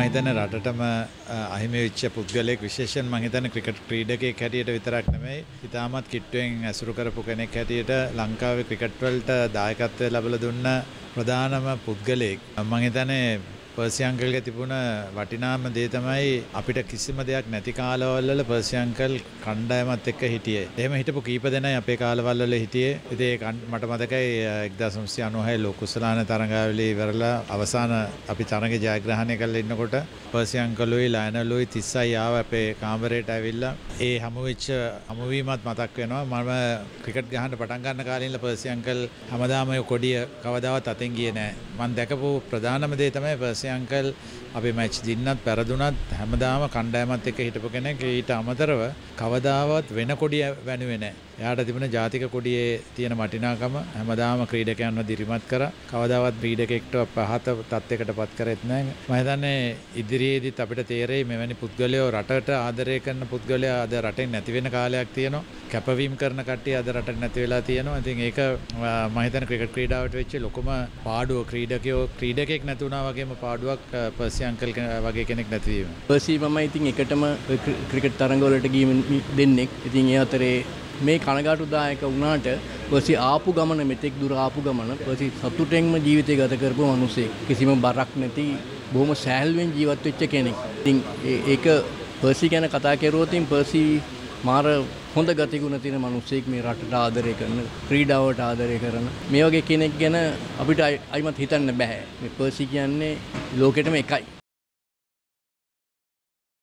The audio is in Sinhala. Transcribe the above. මහිතන රටටම අහිමි වෙච්ච පුද්ගලයෙක් විශේෂයෙන් මම හිතන ක්‍රිකට් ක්‍රීඩකයෙක් හැටියට විතරක් නෙමෙයි ඉතාමත් කිට්ටුවෙන් අසුරු කරපු කෙනෙක් හැටියට ලංකාවේ ක්‍රිකට් වලට දායකත්වය ලැබලා දුන්න ප්‍රධානම පුද්ගලයෙක් මම හිතන්නේ පර්සි අංකල්ගේ තිබුණ වටිනාම දේ තමයි අපිට කිසිම දෙයක් නැති කාලවල පර්සි අංකල් කණ්ඩායමත් එක්ක හිටියේ. එහෙම හිටපු කීප දෙනයි අපේ කාලවල හිටියේ. ඉතින් මට මතකයි 1996 ලෝකුසලාන තරඟාවලිය ඉවරලා අවසාන අපි තරඟ ජයග්‍රහණය කරලා ඉන්නකොට පර්සි අංකල්ුයි ලයනල්ුයි 30යි ආව අපේ කාමරයට ඇවිල්ලා ඒ හමුවීමත් මතක් වෙනවා. මම ක්‍රිකට් ගහන්න පටන් ගන්න කාලේ ඉඳලා පර්සි අංකල් හැමදාම කොඩිය කවදාවත් අතෙන් ගියේ නැහැ. මම දැකපු ප්‍රධානම දේ තමයි පර්සි අංකල් අපි මැච් දින්නත් පෙරදුනත් හැමදාම කණ්ඩායමත් එක්ක හිටපු කෙනෙක්. ඊට අමතරව කවදාවත් වෙන කොඩිය වැනුවේ නැහැ. එයාට තිබුණ ජාතික කොඩියේ තියෙන වටිනාකම හැමදාම ක්‍රීඩකයන්ව දිරිමත් කරා. කවදාවත් ක්‍රීඩකෙක්ට පහත තත්යකටපත් කරෙත් නැහැ. මම හිතන්නේ ඉදිරියේදීත් අපිට තේරෙයි මෙවැනි පුද්ගලයෝ රටට ආදරය කරන පුද්ගලයා අද රටේ නැති වෙන කාලයක් තියෙනවා. කැපවීම කරන කට්ටිය අද රටට නැති වෙලා තියෙනවා. ඉතින් ඒක මම හිතන්නේ ක්‍රිකට් ක්‍රීඩාවට වෙච්ච ලොකුම පාඩුව ක්‍රීඩකයෝ ක්‍රීඩකෙක් නැතුණා වගේම පාඩුවක් පර්සි අංකල් වගේ කෙනෙක් නැතිවීම. පර්සි මම ඉතින් එකටම ක්‍රිකට් තරඟවලට ගිහින් දෙන්නෙක්. ඉතින් ඒ අතරේ මේ කනගාටුදායක වුණාට පර්සි ආපු ගමන මෙතෙක් දුර ආපු ගමන පර්සි සතුටෙන්ම ජීවිතය ගත කරපු මිනිසෙක්. කිසිම බරක් නැති බොහොම සෑහලුවෙන් ජීවත් වෙච්ච කෙනෙක්. ඉතින් ඒක පර්සි ගැන කතා කරුවොත් පර්සි මාර හොඳ ගතිගුණ තියෙන මිනිසෙක්, මේ රටට ආදරය කරන, ක්‍රීඩාවට ආදරය කරන මේ වගේ කෙනෙක් ගැන අපිට අයිමත් හිතන්න බෑ. මේ පර්සි කියන්නේ ලෝකෙටම එකයි.